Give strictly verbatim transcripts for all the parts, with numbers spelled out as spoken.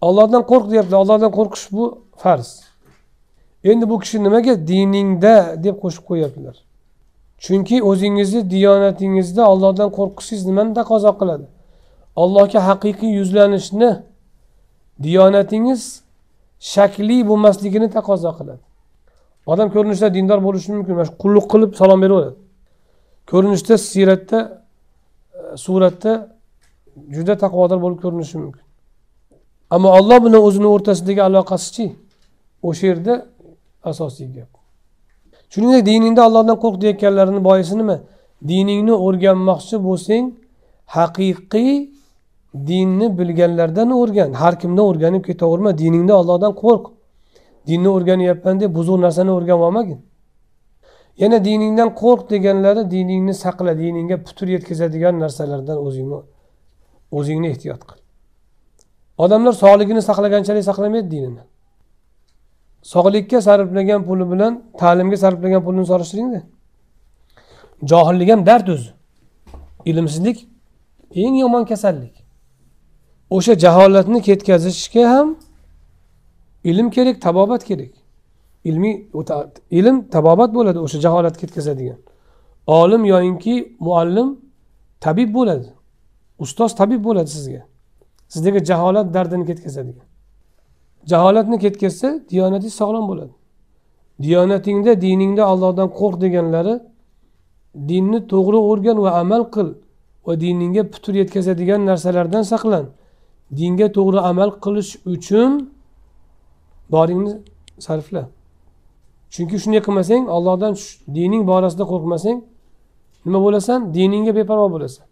Allah'tan kork diye yaptı. Allah'tan korkuş bu farz. Endi bu kişi nima ki diningde diye koşup koyarlar. Çünkü o'zingizni, diyonatingizde Allah'tan korkusuz nimani taqozo qiladi. Allah'ka hakiki yüzlenişini, diyonatiniz şekli bu mesleğini taqozo qiladi. Adam görünüşte dindar bo'lishi mümkün. Kulluk kılıp salam veriyor. Görünüşte, sirette, surette juda taqvodor bo'lib ko'rinishi mümkün. Ama Allah bilan o'zini o'rtasidagi aloqasi-chi. O'sha yerda asosiy gap. Çünkü dininde Allah'tan kork deyotganlarning boisi nima? Diningni o'rganmoqchi bo'lsang, haqiqiy dinni bilganlardan o'rgan. Har kimdan o'rganib ketaverma. Diningda Allah'tan kork. Dinni o'rganyapman deb buzur narsani o'rganmagin. Yana diningdan kork deganlari diningni saqla, diningga putur yetkazadigan narsalardan o'zingni o'zingni ehtiyot qil. Adamlar sog'ligini saqlaganchalik saqlamaydi dinini. Sog'likka sarflagan puli bilan ta'limga sarflagan pulini solishtiringda. Johillik ham dard o'zi. Ilmsizlik eng yomon kasallik. O'sha jaholatni ketkazishga ham ilm kerak, tabobat kerak. Ilmi ilm tabobat bo'ladi, o'sha jaholat ketkazadigan. Olim yoinki muallim tabib bo'ladi. Ustoz tabib bo'ladi sizga. Sizdagi jaholat dardini ketkazadigan. Jaholatni ketkazsa, diyonatingiz sog'lom bo'ladi. Diyonatingda, diningda Allohdan qo'rq deganlari dinni to'g'ri o'rgan va amal qil va diningga putur yetkazadigan narsalardan saqlan. Dinga to'g'ri amal qilish uchun boringni sarfla. Chunki shunday qilmasang, Allohdan dining borasida qo'rqmasang, nima bo'lasan? Diningga beparvo bo'lasan.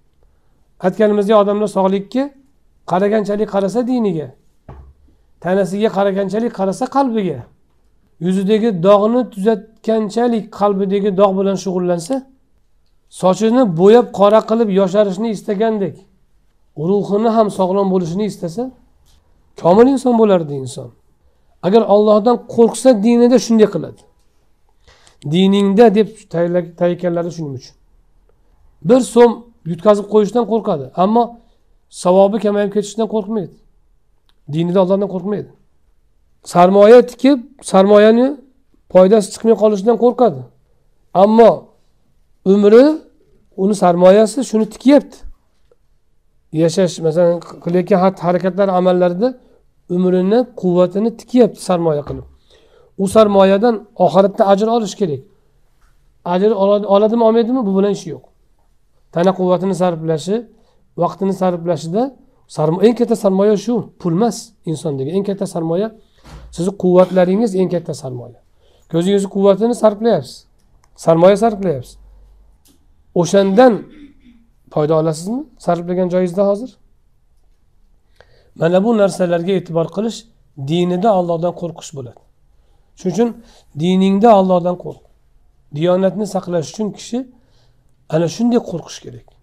Aytganimizdek adamlar sog'likka qaraganchalik qarasa diniga, tanasiga qaraganchalik qarasa qalbiga, yuzidagi dog'ni tuzatganchalik qalbidagi dog' bilan shug'ullansa, sochini bo'yab qora qilib yosharishni istagandek ruhini ham sog'lom bo'lishini istasa, komil inson bo'lardi inson. Agar Allohdan qo'rqsa, dinida shunday qiladi. Diningda deb ta'kidladi shuning uchun. Bir so'm yutkazib qo'yishdan qo'rqadi, ammo savobi kamayib ketishidan qo'rqmaydi. Dinida Allohdan qo'rqmaydi. Sarmoya tikib, sarmoyani foydasi chiqmay qolishidan qo'rqadi. Ammo umri uni sarmoyasi shuni tikyapti. Yashash, masalan, qilayotgan harakatlar, amallarida umrini, quvvatini tikyapti sarmoya qilib. U sarmoyadan oxiratda ajr olish kerak. Ajr oladimi, olmaydimi, bu bilan ishi yo'q. Tana quvvatini sarflashi, vaqtini sarflashida eng katta sarmoya shu, pul emas insondagi. Eng katta sarmoya sizni quvvatlaringiz, eng katta sarmoya. Ko'zingizni quvvatini sarflayapsiz. Sarmoya sarflayapsiz. O'shandan foyda olasizmi? Sarflagan joyingizda hozir. Mana bu narsalarga e'tibor qilish dinida Allohdan qo'rqish bo'ladi. Shuning uchun diningda Allohdan qo'rq. Diyonatni saqlash uchun kishi ana shunday qo'rqish kerak.